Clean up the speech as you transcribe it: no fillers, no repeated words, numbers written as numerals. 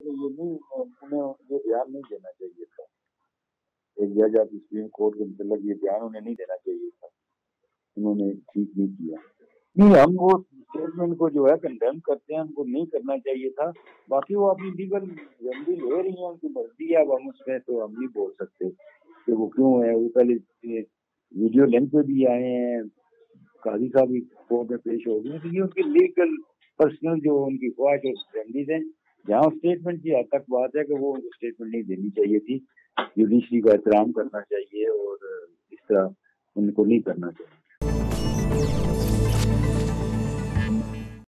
उन्हें ये बयान नहीं देना चाहिए था। एक जज या सुप्रीम कोर्ट के मतलब ये बयान उन्हें नहीं देना चाहिए था, उन्होंने ठीक नहीं किया। नहीं, हम वो स्टेटमेंट को जो है कंडेम करते हैं, हमको नहीं करना चाहिए था। बाकी वो अपनी लीगल जल्दी ले रही है, उनकी मर्जी है। अब हम उसमें तो हम नहीं बोल सकते कि वो क्यों है। वो पहले वीडियो लेंथ पे भी आए हैं, काजी साहब भी कोर्ट में पेश हो गए। तो ये उनकी लीगल पर्सनल जो उनकी ख्वाहिश और फैमिलीज हैं, जहाँ स्टेटमेंट की हद तक बात है कि वो उनको स्टेटमेंट नहीं देनी चाहिए थी। जुडिशरी का एहतराम करना चाहिए और इस तरह उनको नहीं करना चाहिए।